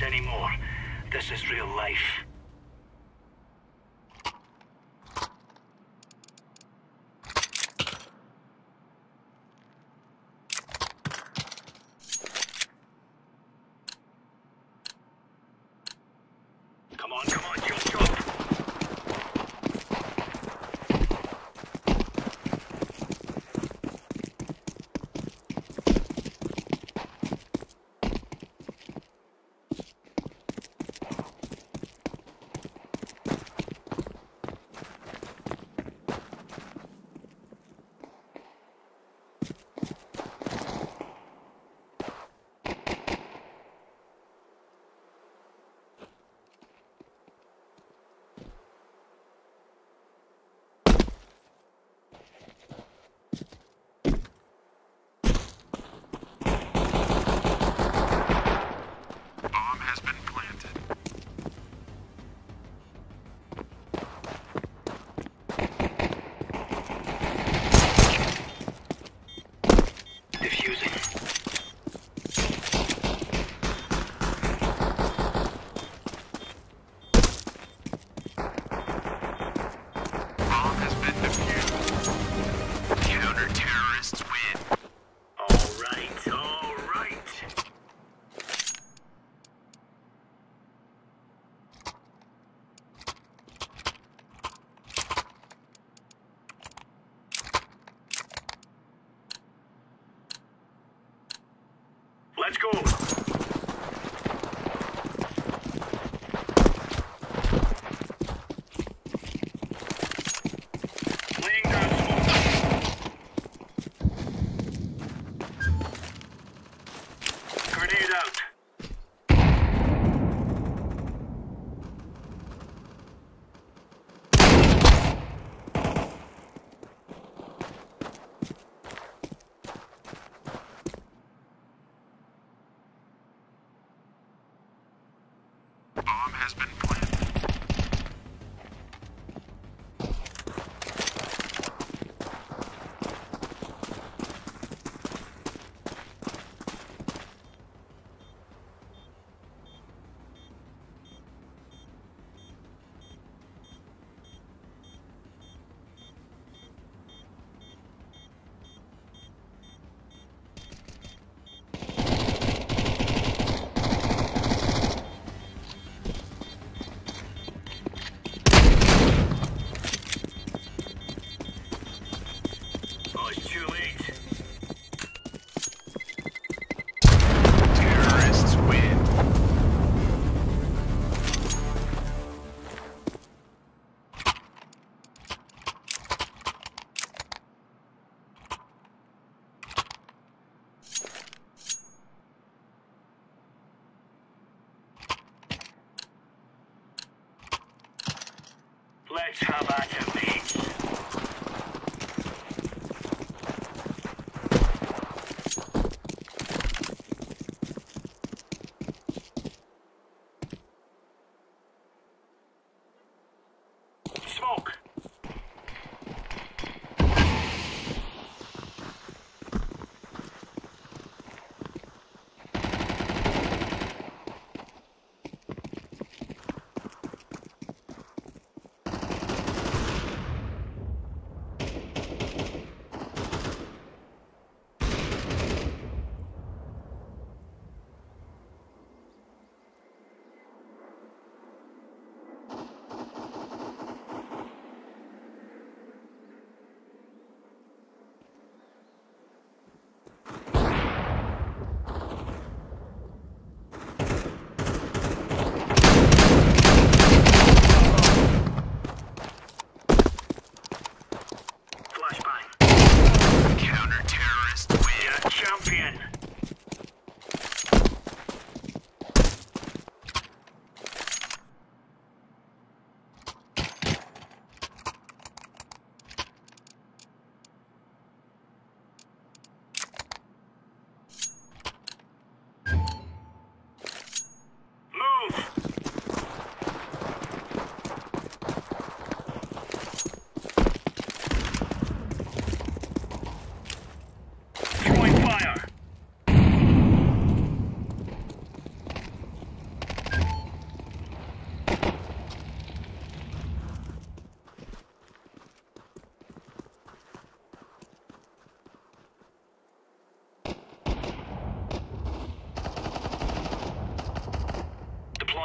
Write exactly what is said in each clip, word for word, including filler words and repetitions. this anymore. This is real life. Let's go! Let's have at him, mate. Smoke.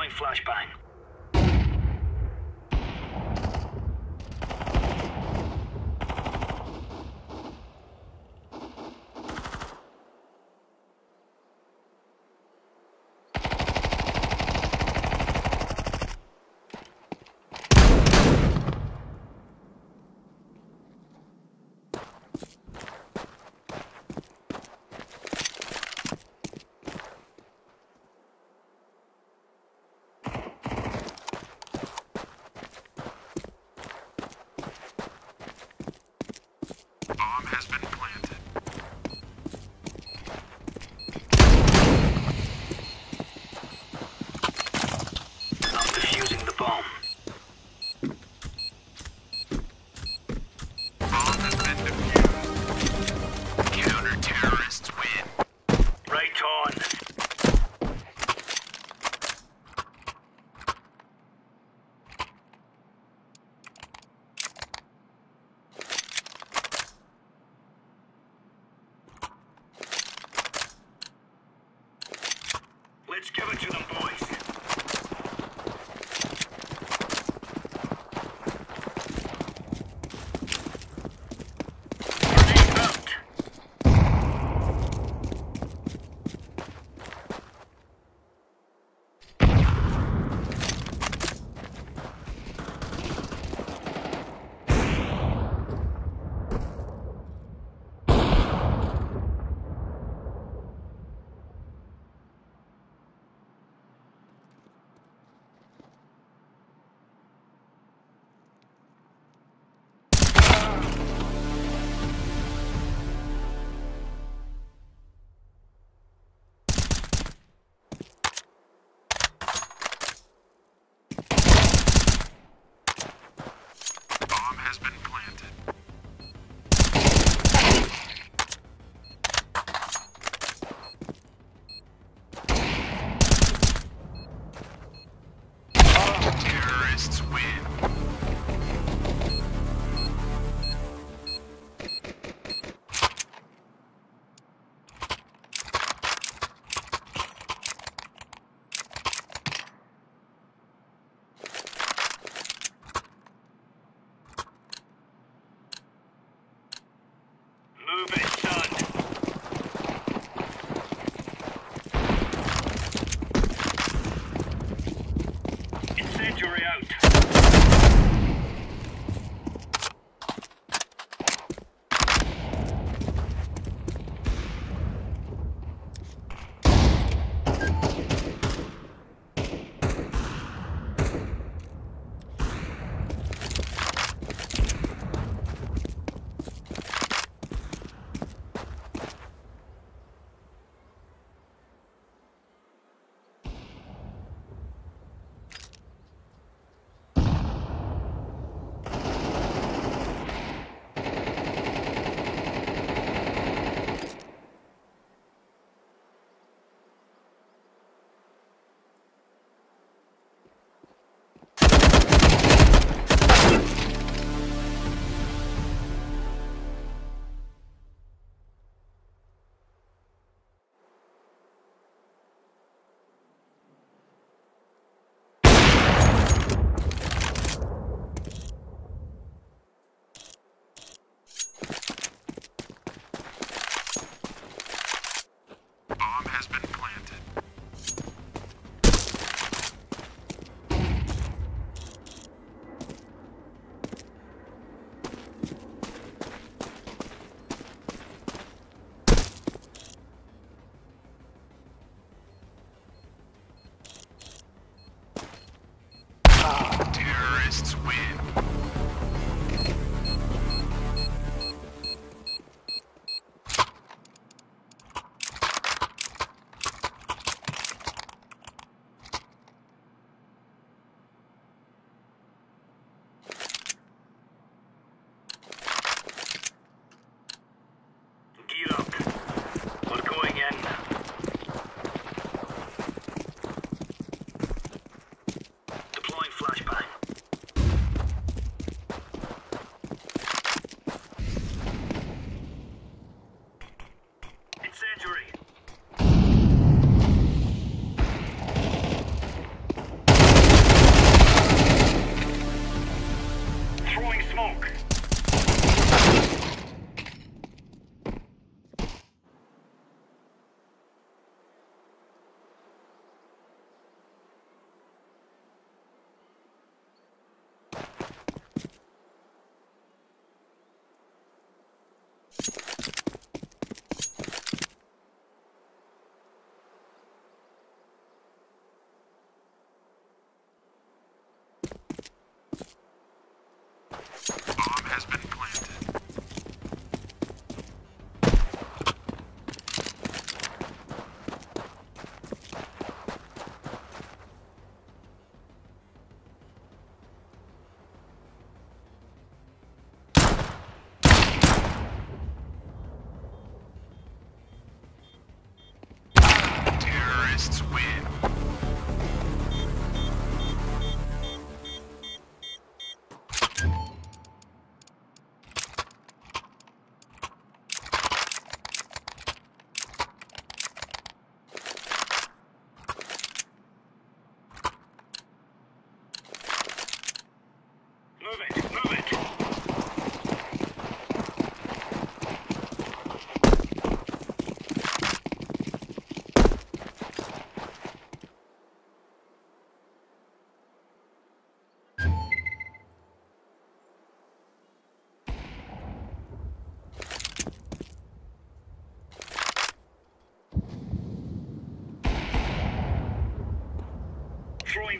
deploying flashbang. Let's give it to them, boys.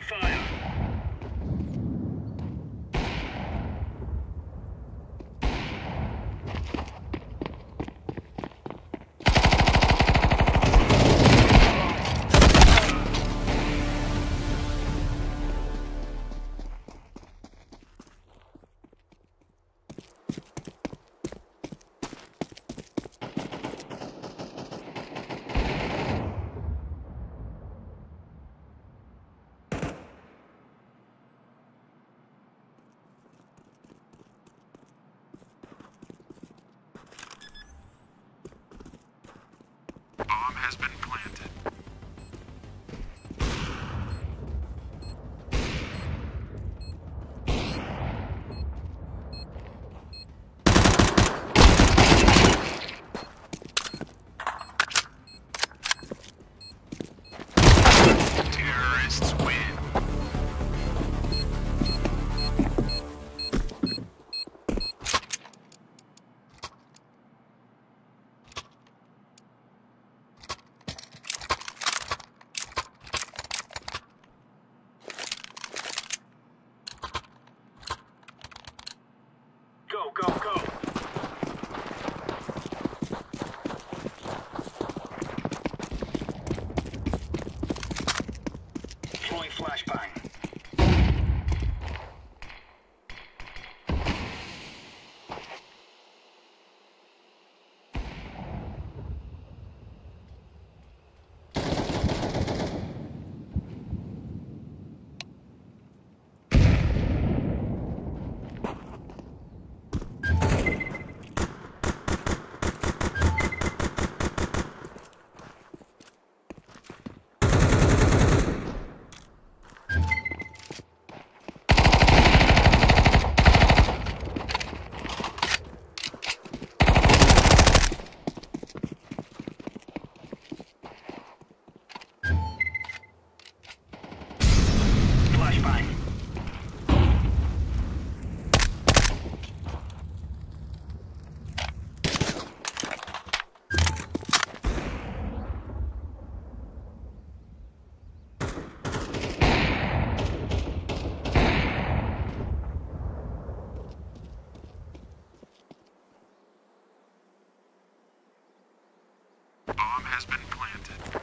throwing fire. Has been planted. Terrorists win. Go, go! Throwing flashbang. Has been planted.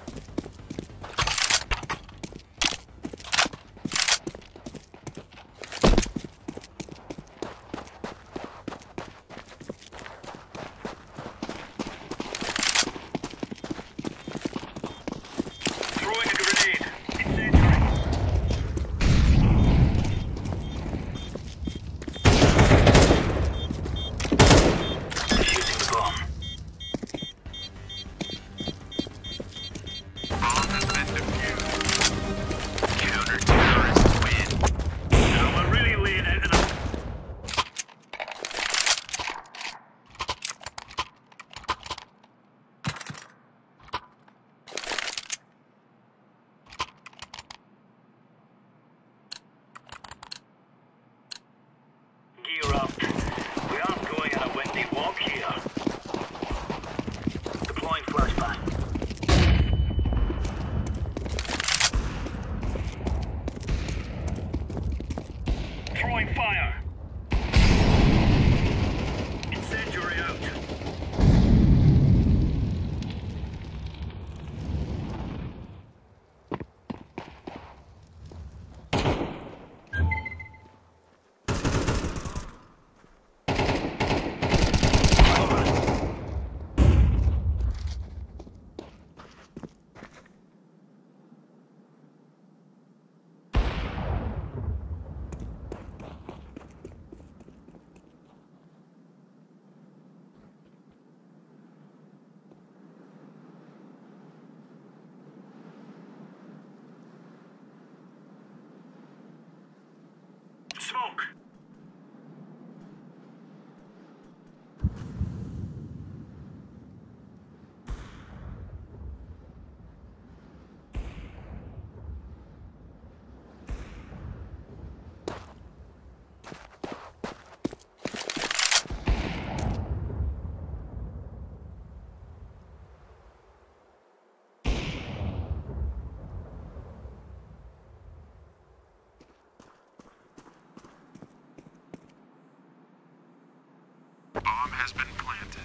has been planted.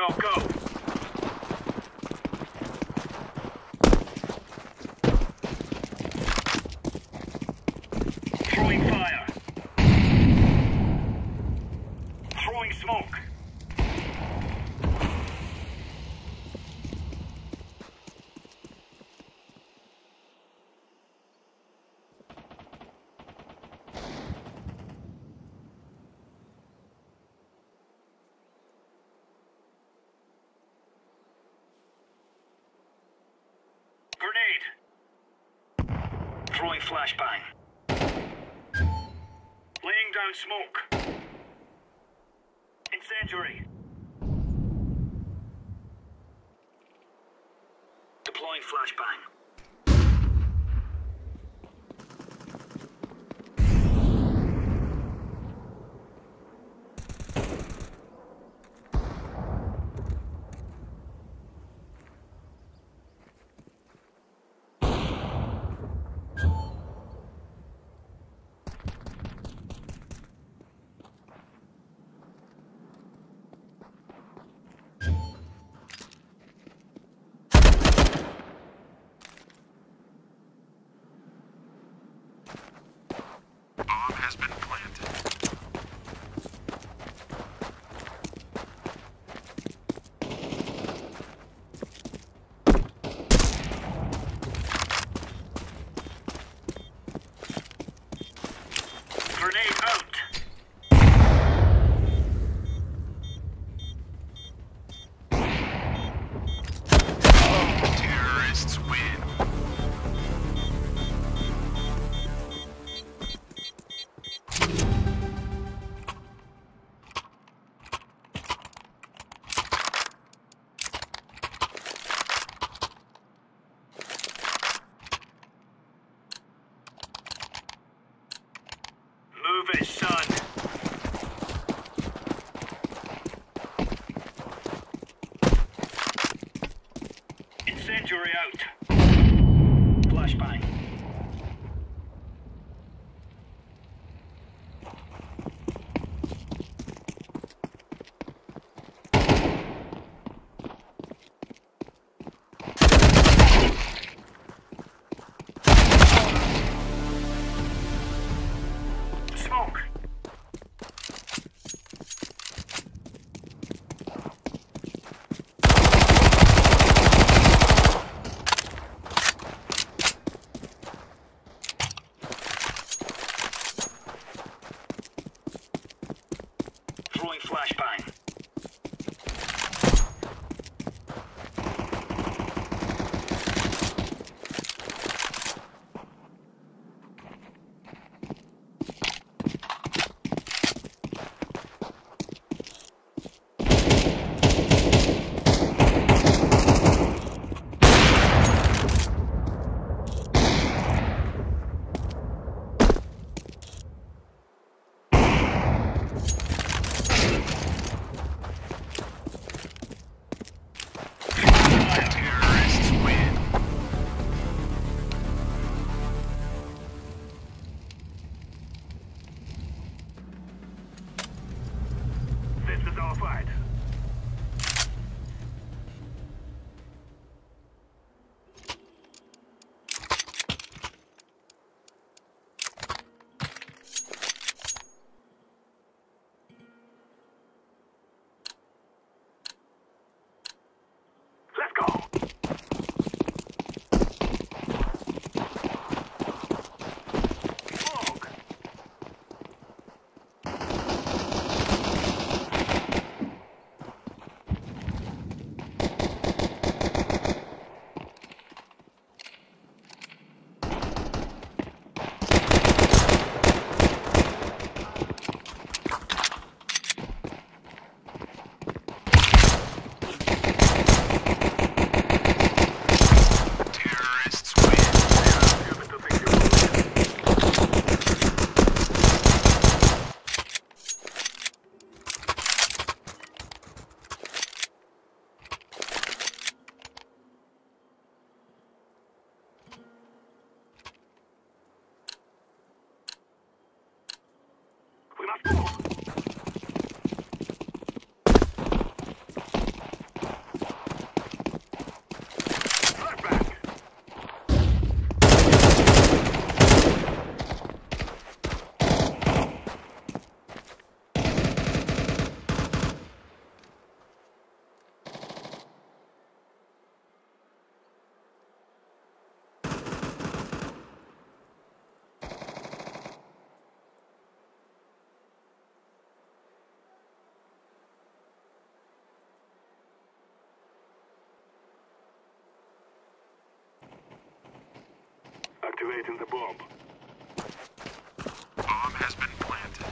Go, go! Throwing fire. Throwing smoke. Throwing flashbang. Laying down smoke. Incendiary. Deploying flashbang. Move it, son. Incendiary out. Flashbang. Flashbang. Activating the bomb. Bomb has been planted.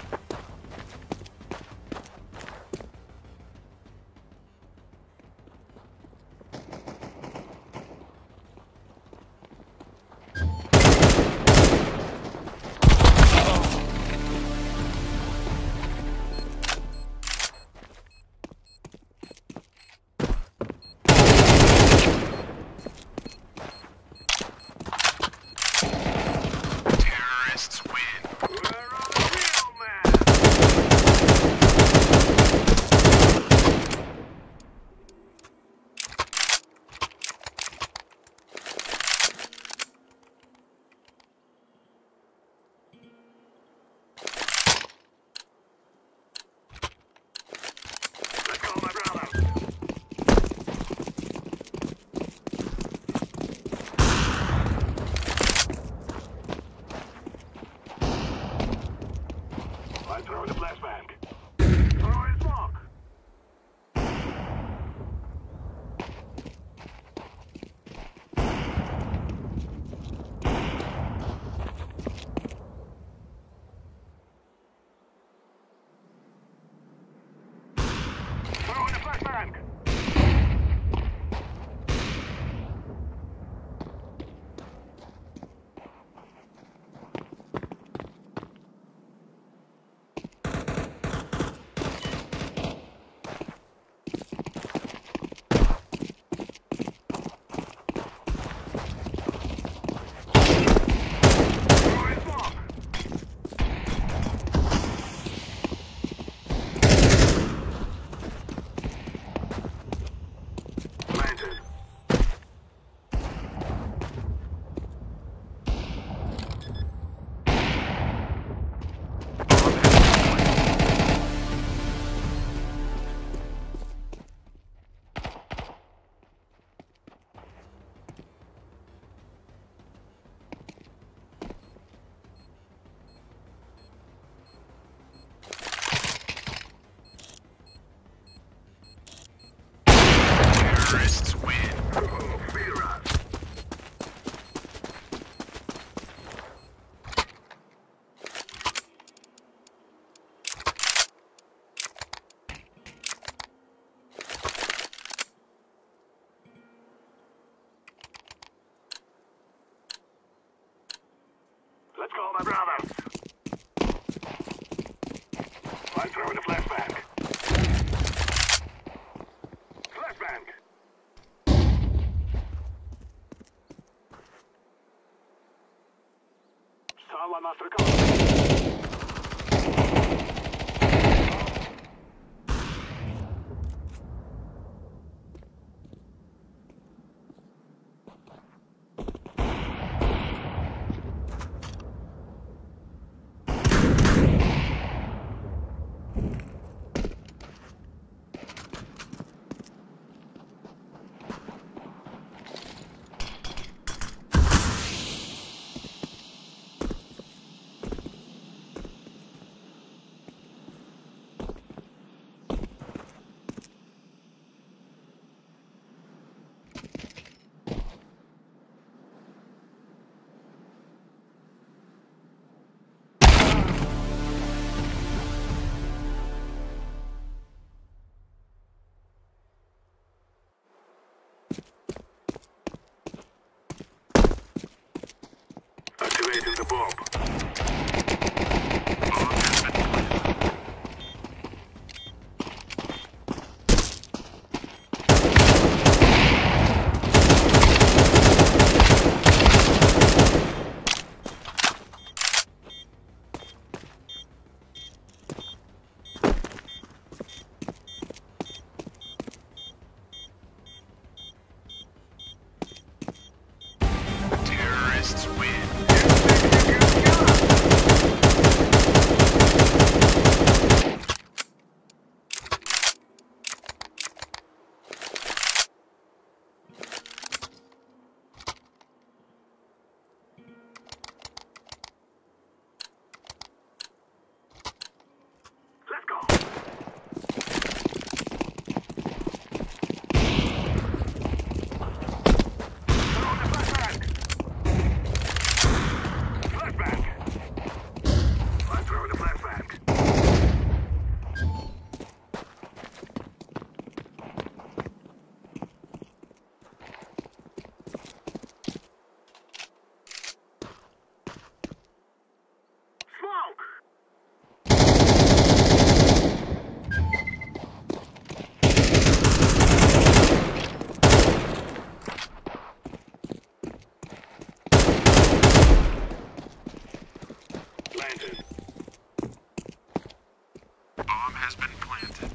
has been planted.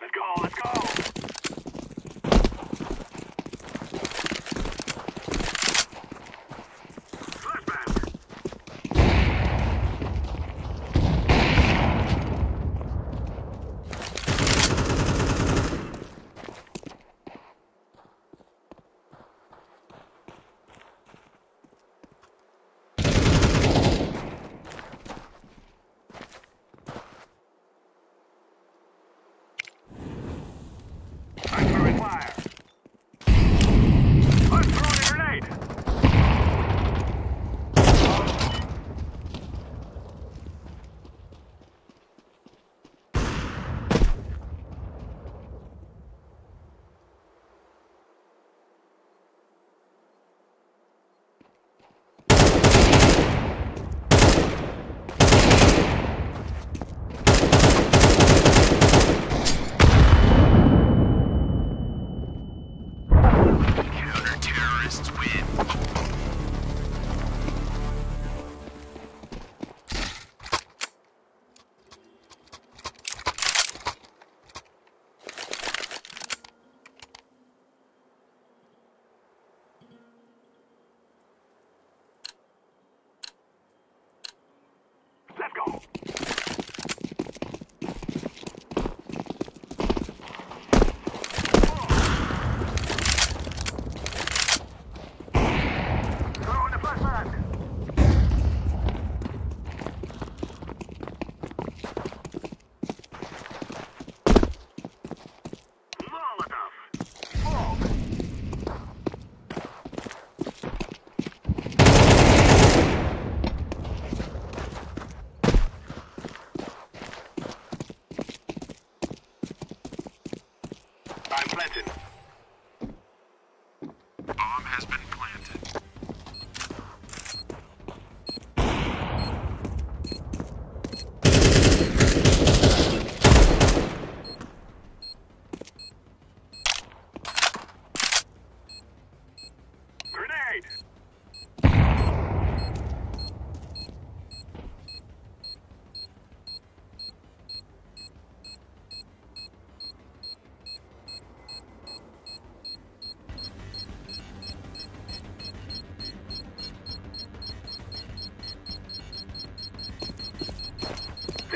Let's go!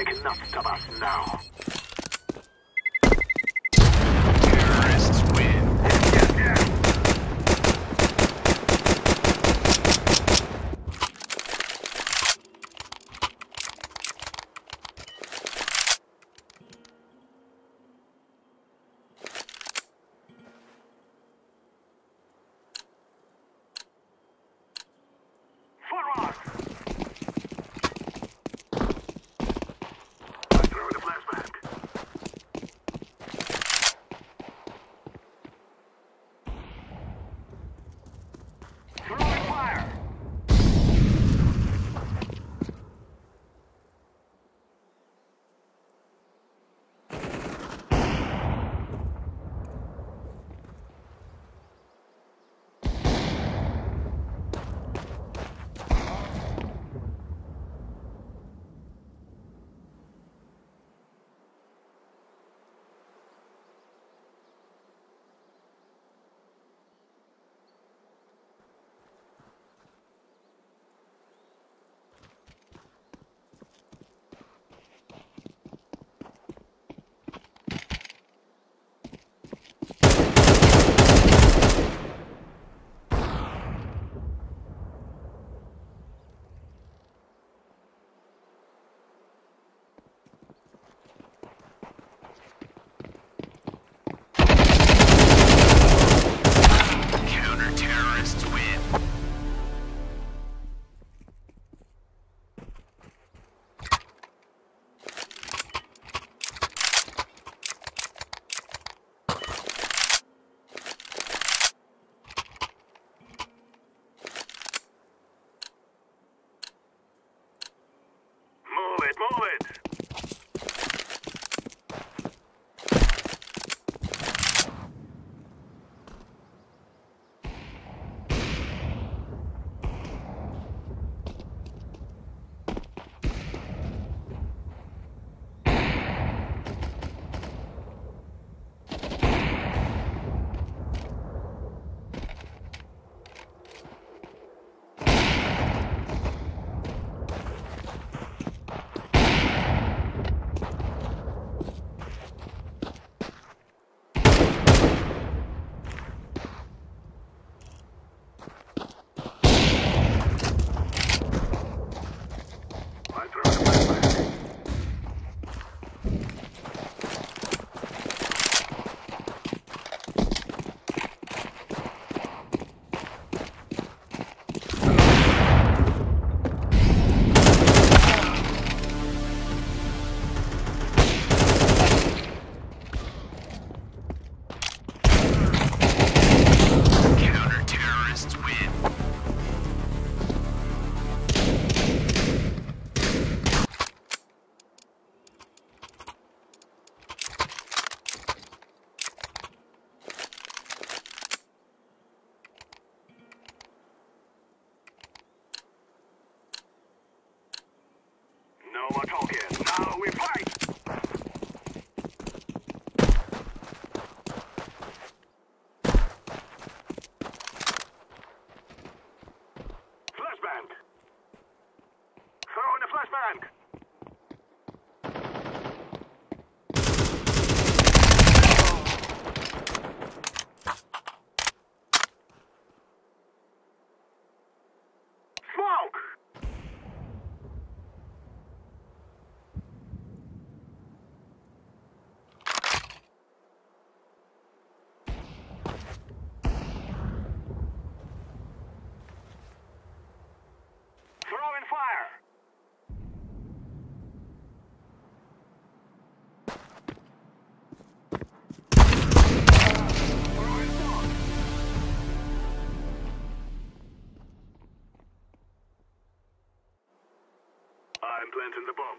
Enough of us now. Terrorists win. Yeah, yeah. Forward. Flashback. Keep moving. Planting the bomb.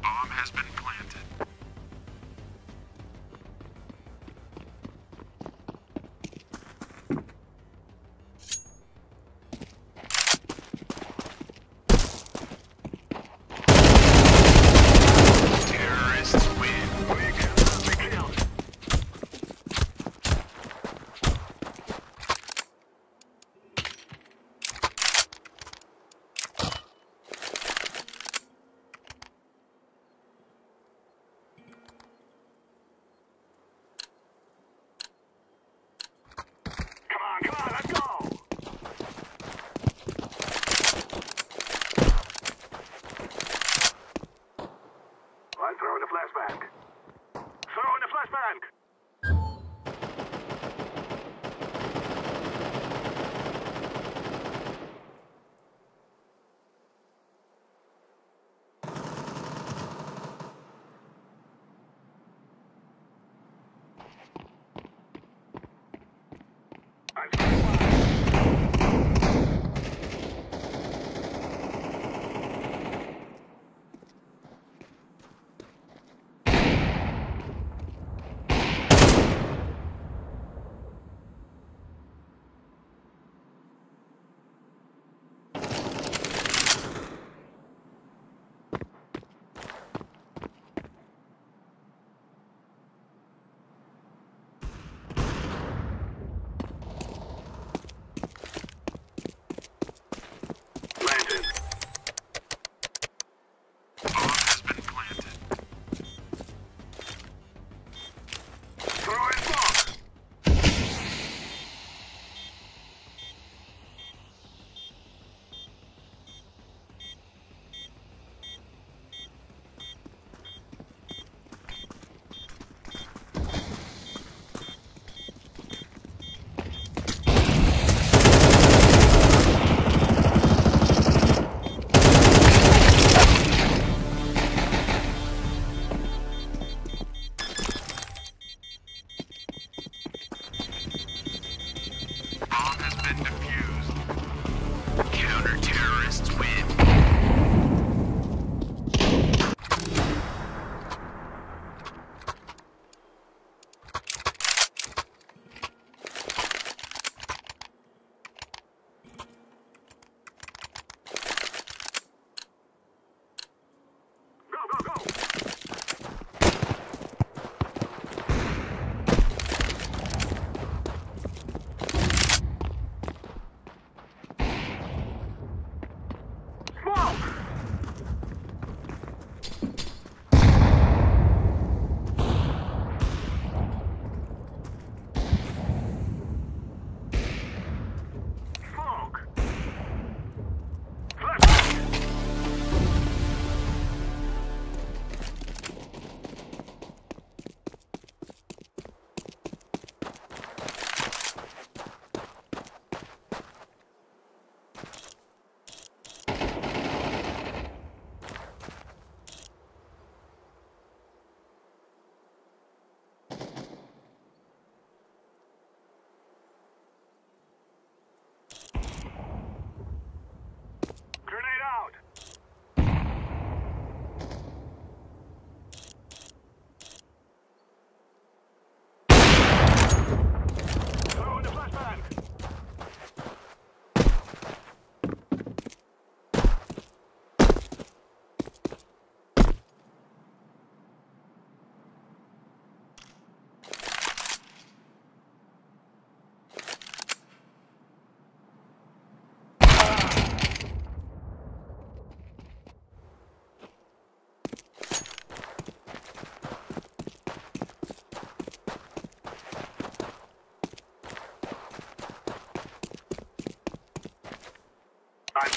Bomb has been planted.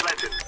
Legend.